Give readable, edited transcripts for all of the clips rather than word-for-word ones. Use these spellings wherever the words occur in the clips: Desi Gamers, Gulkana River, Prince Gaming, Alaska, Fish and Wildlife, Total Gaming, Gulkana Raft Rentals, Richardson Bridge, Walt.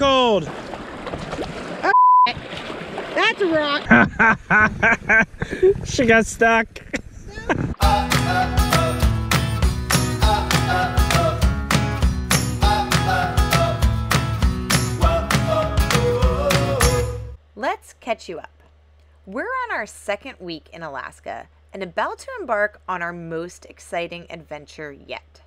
called. Oh, that's a rock. She got stuck. Let's catch you up. We're on our second week in Alaska and about to embark on our most exciting adventure yet.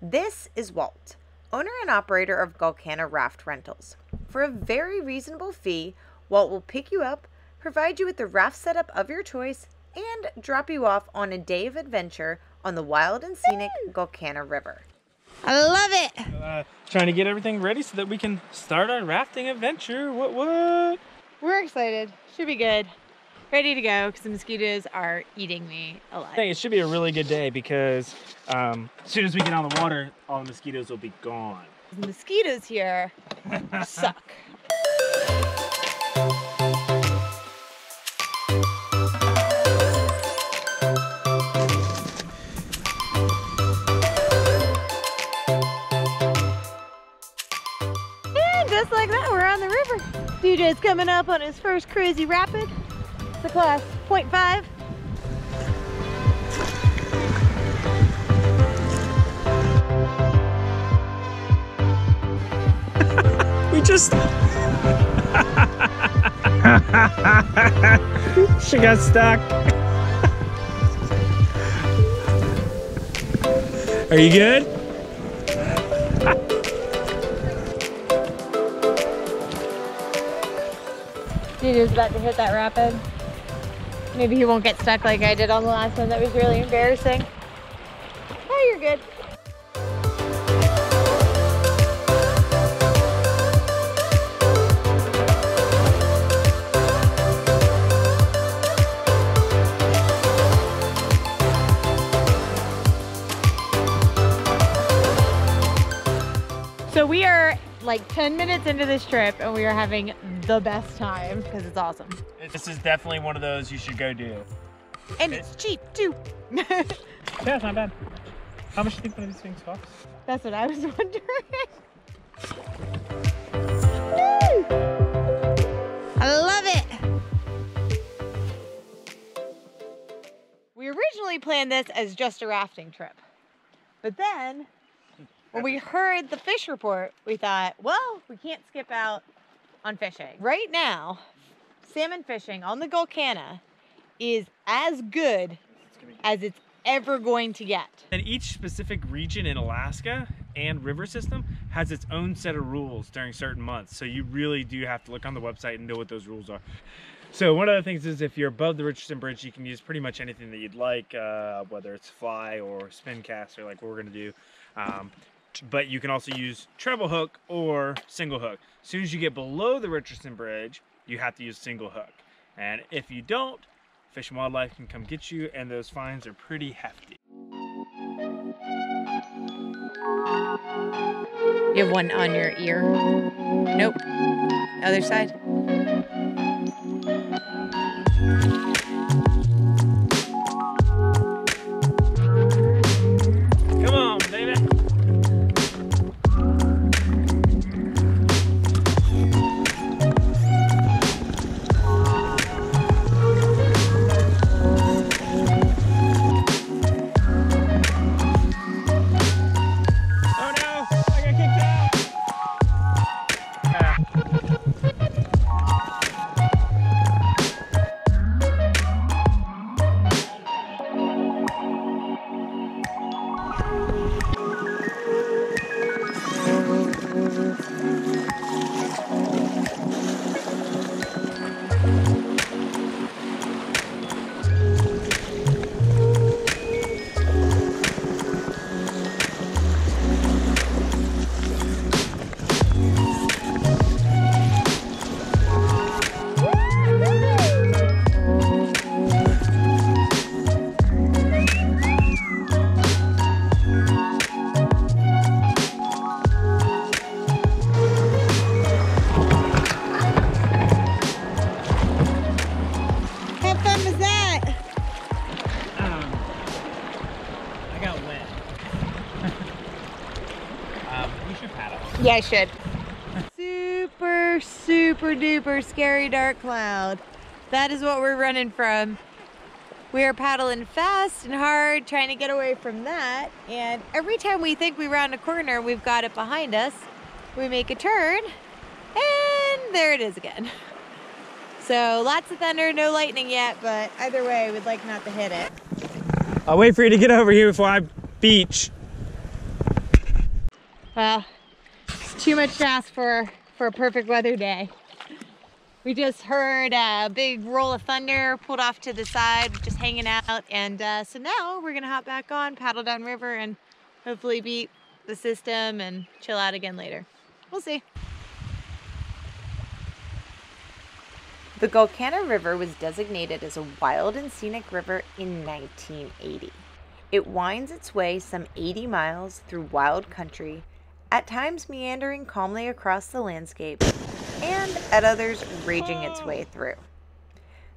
This is Walt, owner and operator of Gulkana Raft Rentals. For a very reasonable fee, Walt will pick you up, provide you with the raft setup of your choice, and drop you off on a day of adventure on the wild and scenic Gulkana River. I love it! Trying to get everything ready so that we can start our rafting adventure. What? We're excited. Should be good. Ready to go because the mosquitoes are eating me alive. I think it should be a really good day because as soon as we get on the water, all the mosquitoes will be gone. The mosquitoes here suck. And just like that, we're on the river. DJ's coming up on his first crazy rapid. The class 0.5. We just she got stuck. Are you good? DJ's about to hit that rapid. Maybe he won't get stuck like I did on the last one. That was really embarrassing. Oh, you're good. So we are like 10 minutes into this trip and we are having the best time because it's awesome. This is definitely one of those you should go do. And it's cheap too. Yeah, it's not bad. How much do you think one of these things costs? That's what I was wondering. I love it. We originally planned this as just a rafting trip, but then when we heard the fish report, we thought, well, we can't skip out on fishing. Right now, salmon fishing on the Gulkana is as good as it's ever going to get. And each specific region in Alaska and river system has its own set of rules during certain months. So you really do have to look on the website and know what those rules are. So one of the things is if you're above the Richardson Bridge, you can use pretty much anything that you'd like, whether it's fly or spin cast or like what we're gonna do. But you can also use treble hook or single hook. As soon as you get below the Richardson Bridge, you have to use single hook. And if you don't, Fish and Wildlife can come get you, and those fines are pretty hefty. You have one on your ear. Nope. Other side. Yeah, I should. super duper scary dark cloud. That is what we're running from. We are paddling fast and hard, trying to get away from that. And every time we think we round a corner, we've got it behind us. We make a turn, and there it is again. So lots of thunder, no lightning yet, but either way, we'd like not to hit it. I'll wait for you to get over here before I beach. Well, it's too much to ask for a perfect weather day. We just heard a big roll of thunder, pulled off to the side, just hanging out. And so now we're gonna hop back on, paddle downriver, and hopefully beat the system and chill out again later. We'll see. The Gulkana River was designated as a wild and scenic river in 1980. It winds its way some 80 miles through wild country, at times meandering calmly across the landscape, and at others raging its way through.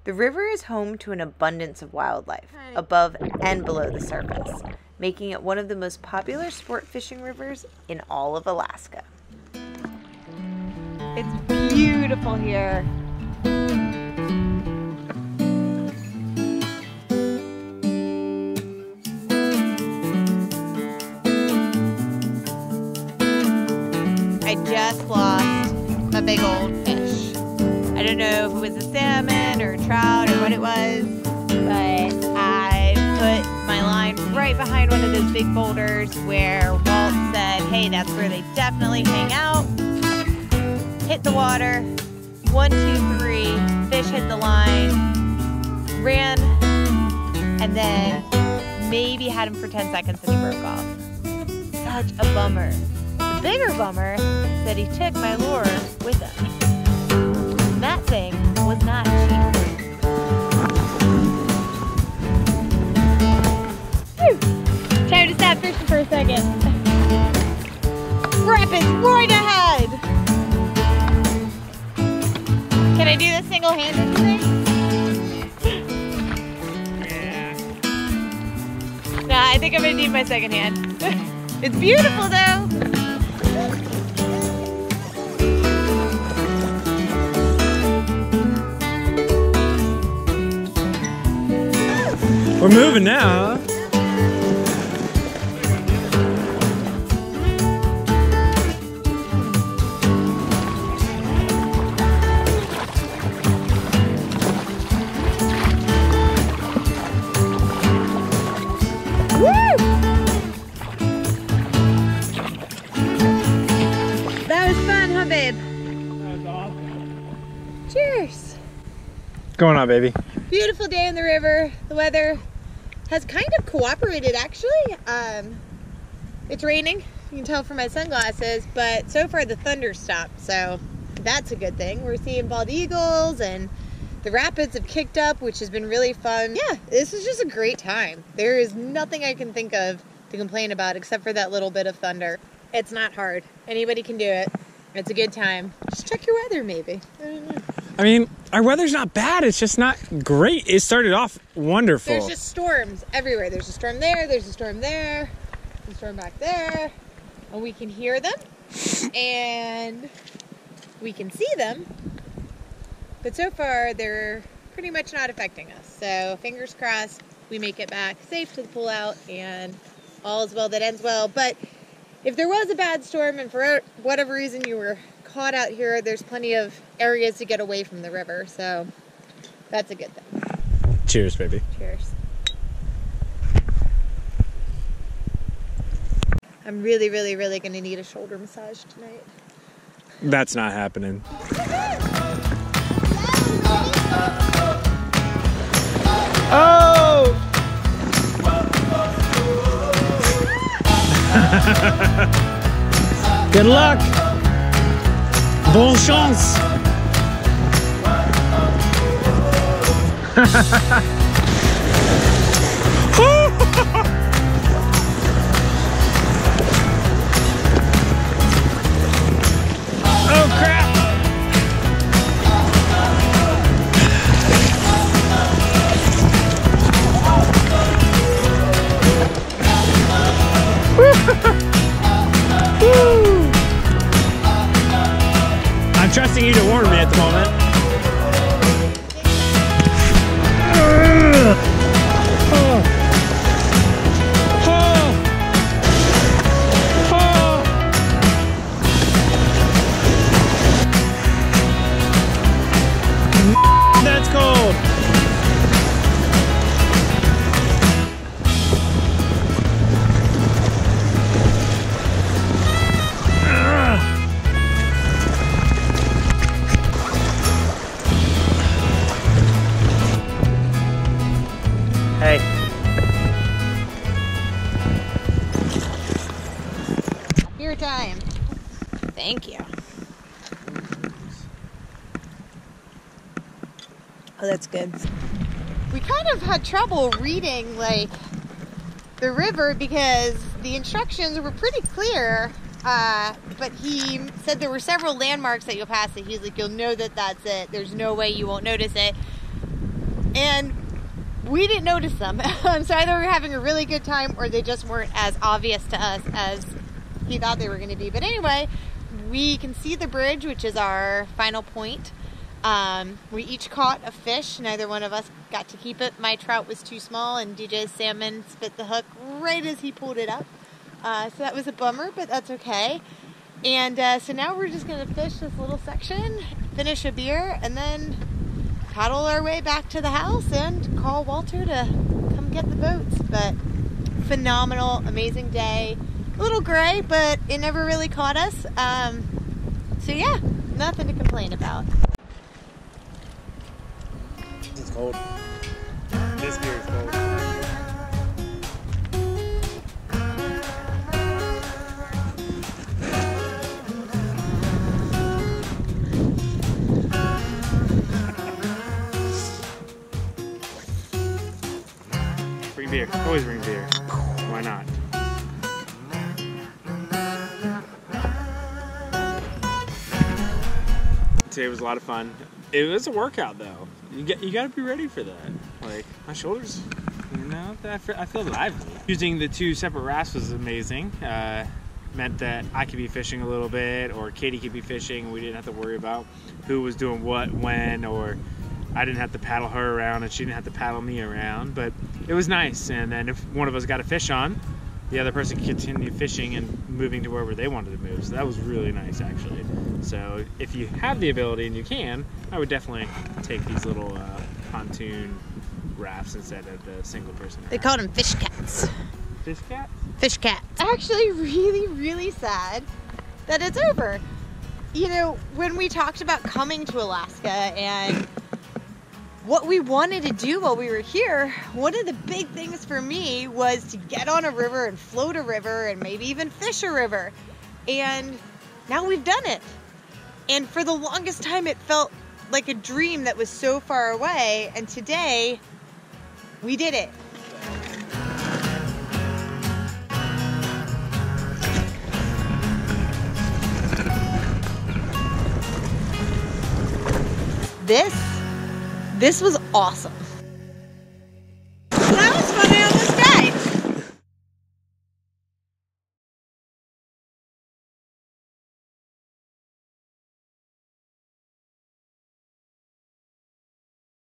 The river is home to an abundance of wildlife, above and below the surface, making it one of the most popular sport fishing rivers in all of Alaska. It's beautiful here. I just lost a big old fish. I don't know if it was a salmon or a trout or what it was, but I put my line right behind one of those big boulders where Walt said, hey, that's where they definitely hang out. Hit the water, 1, 2, 3, fish hit the line, ran, and then maybe had him for 10 seconds and he broke off. Such a bummer. The bigger bummer is that he took my lure with him. And that thing was not cheap. Whew. Time to stop fishing for a second. Rapids right ahead! Can I do this single-handed thing? Yeah. Nah, I think I'm gonna need my second hand. It's beautiful though! We're moving now. What's going on, baby? Beautiful day in the river. The weather has kind of cooperated, actually. It's raining. You can tell from my sunglasses, but so far the thunder stopped, so that's a good thing. We're seeing bald eagles, and the rapids have kicked up, which has been really fun. Yeah, this is just a great time. There is nothing I can think of to complain about except for that little bit of thunder. It's not hard. Anybody can do it. It's a good time. Just check your weather, maybe. I don't know. I mean, our weather's not bad, it's just not great. It started off wonderful. There's just storms everywhere. There's a storm there, there's a storm there, there's a storm back there. And we can hear them, and we can see them. But so far, they're pretty much not affecting us. So fingers crossed, we make it back safe to the pool out, and all is well that ends well. But if there was a bad storm, and for whatever reason you were hot out here, there's plenty of areas to get away from the river, so that's a good thing. Cheers, baby. Cheers. I'm really gonna need a shoulder massage tonight. That's not happening. Oh! Good luck! Bonne chance! Oh crap! nothing you to warn me at the moment. That's cold. Hey. Your time. Thank you. Oh, that's good. We kind of had trouble reading like the river because the instructions were pretty clear, but he said there were several landmarks that you'll pass that he's like, you'll know that that's it. There's no way you won't notice it. And we didn't notice them. So either we were having a really good time or they just weren't as obvious to us as he thought they were going to be. But anyway, we can see the bridge, which is our final point. We each caught a fish. Neither one of us got to keep it. My trout was too small, and DJ's salmon spit the hook right as he pulled it up. So that was a bummer, but that's okay. And so now we're just going to fish this little section, finish a beer, and then paddle our way back to the house and call Walter to come get the boats. But phenomenal, amazing day. A little gray, but it never really caught us. So yeah, nothing to complain about. It's cold. This beer is cold. Bring beer. Always bring beer. Why not? Today was a lot of fun. It was a workout though. You got to be ready for that. Like, my shoulders, you know, I feel lively. Using the two separate rafts was amazing. Meant that I could be fishing a little bit, or Katie could be fishing. We didn't have to worry about who was doing what, when, or I didn't have to paddle her around and she didn't have to paddle me around. But it was nice. And then if one of us got a fish on, the other person could continue fishing and moving to wherever they wanted to move. So that was really nice, actually. So if you have the ability and you can, I would definitely take these little pontoon rafts instead of the single person raft. They called them fish cats. Fish cats? Fish cats. Actually really, really sad that it's over. You know, when we talked about coming to Alaska and what we wanted to do while we were here, one of the big things for me was to get on a river and float a river and maybe even fish a river. And now we've done it. And for the longest time, it felt like a dream that was so far away. And today, we did it. This was awesome.